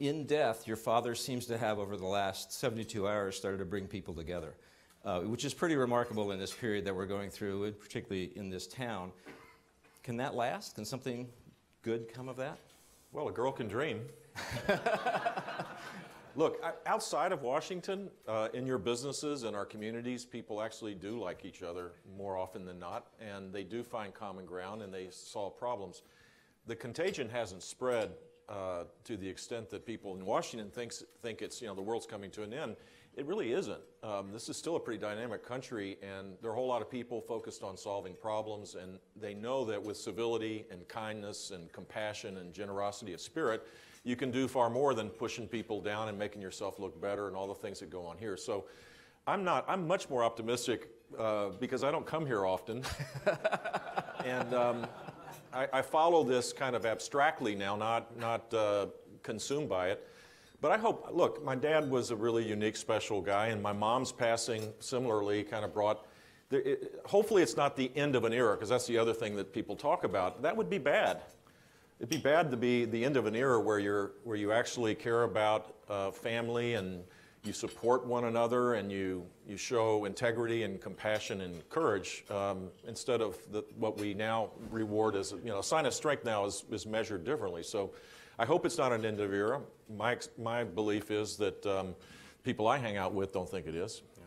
in death your father seems to have, over the last 72 hours, started to bring people together, which is pretty remarkable in this period that we're going through, and particularly in this town. Can that last? Can something good come of that? Well, a girl can dream. Look, outside of Washington, in your businesses and our communities, people actually do like each other more often than not, and they do find common ground and they solve problems. The contagion hasn't spread to the extent that people in Washington think it's, you know, the world's coming to an end. It really isn't. This is still a pretty dynamic country, and there are a whole lot of people focused on solving problems, and they know that with civility and kindness and compassion and generosity of spirit, you can do far more than pushing people down and making yourself look better and all the things that go on here. So I'm much more optimistic because I don't come here often. And I follow this kind of abstractly now, not consumed by it. But I hope, look, my dad was a really unique, special guy, and my mom's passing similarly kind of brought, hopefully it's not the end of an era, because that's the other thing that people talk about. That would be bad. It'd be bad to be the end of an era where you actually care about family and you support one another and you show integrity and compassion and courage instead of what we now reward as, you know, a sign of strength now is measured differently. So I hope it's not an end of era. My belief is that people I hang out with don't think it is. Yeah.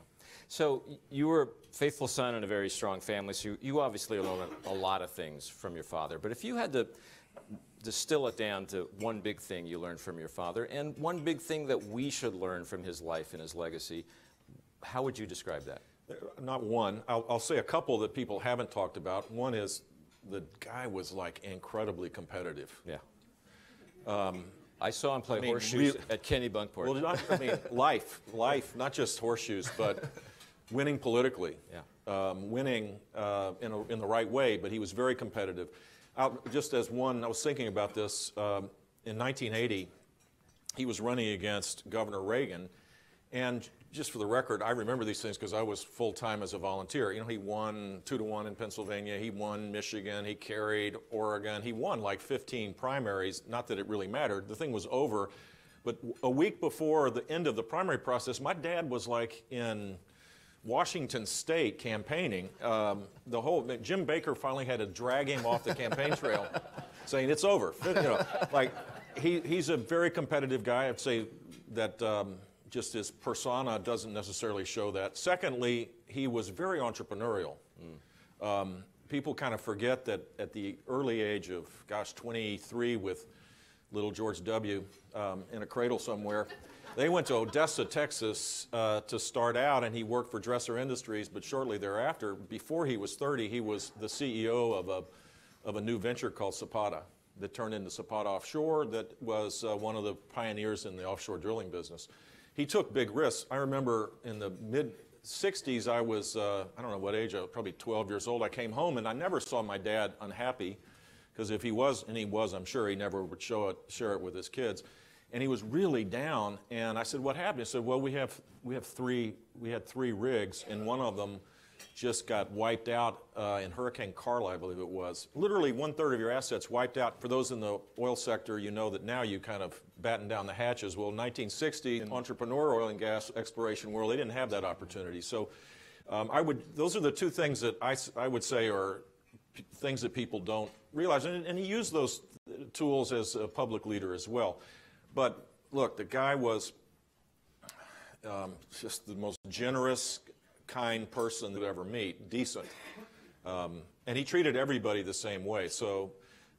So you were a faithful son in a very strong family, so you obviously learned a lot of things from your father. But if you had to distill it down to one big thing you learned from your father and one big thing that we should learn from his life and his legacy, how would you describe that? Not one. I'll say a couple that people haven't talked about. One is the guy was, like, incredibly competitive. Yeah. I saw him play horseshoes at Kenny Bunkport. Well, life, not just horseshoes, but winning politically, yeah. Winning in the right way, but he was very competitive. Just as one, I was thinking about this, in 1980, he was running against Governor Reagan, and just for the record, I remember these things because I was full-time as a volunteer. You know, he won 2-1 in Pennsylvania, he won Michigan, he carried Oregon, he won like 15 primaries, not that it really mattered, the thing was over. But a week before the end of the primary process, my dad was like in Washington State campaigning. Jim Baker finally had to drag him off the campaign trail saying it's over. You know, like, he's a very competitive guy. I'd say that just his persona doesn't necessarily show that. Secondly, he was very entrepreneurial. Mm. People kind of forget that at the early age of, gosh, 23 with little George W. In a cradle somewhere, they went to Odessa, Texas to start out, and he worked for Dresser Industries, but shortly thereafter, before he was 30, he was the CEO of a new venture called Zapata that turned into Zapata Offshore, that was one of the pioneers in the offshore drilling business. He took big risks. I remember in the mid-60s, I was, I don't know what age, I was probably 12 years old. I came home, and I never saw my dad unhappy, because if he was, and he was, I'm sure he never would share it with his kids. And he was really down, and I said, what happened? He said, well, we had three rigs, and one of them just got wiped out in Hurricane Carla, I believe it was. Literally one-third of your assets wiped out. For those in the oil sector, you know that now you kind of batten down the hatches. Well, in 1960, in entrepreneur oil and gas exploration world, they didn't have that opportunity. So those are the two things that I would say are things that people don't realize. And he used those tools as a public leader as well. But look, the guy was just the most generous, kind person you'd ever meet, decent. And he treated everybody the same way. So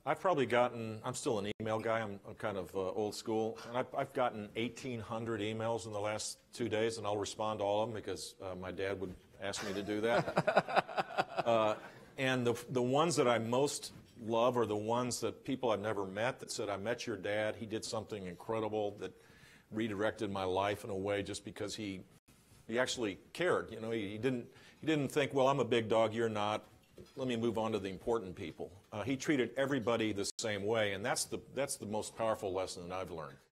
I've probably gotten, I'm still an email guy, I'm kind of old school, and I've gotten 1,800 emails in the last 2 days, and I'll respond to all of them because my dad would ask me to do that. And the ones that I most love are the ones that people I've never met that said, I met your dad, he did something incredible that redirected my life in a way, just because he actually cared. You know, he didn't think, well, I'm a big dog, you're not, let me move on to the important people. He treated everybody the same way, and that's the most powerful lesson that I've learned.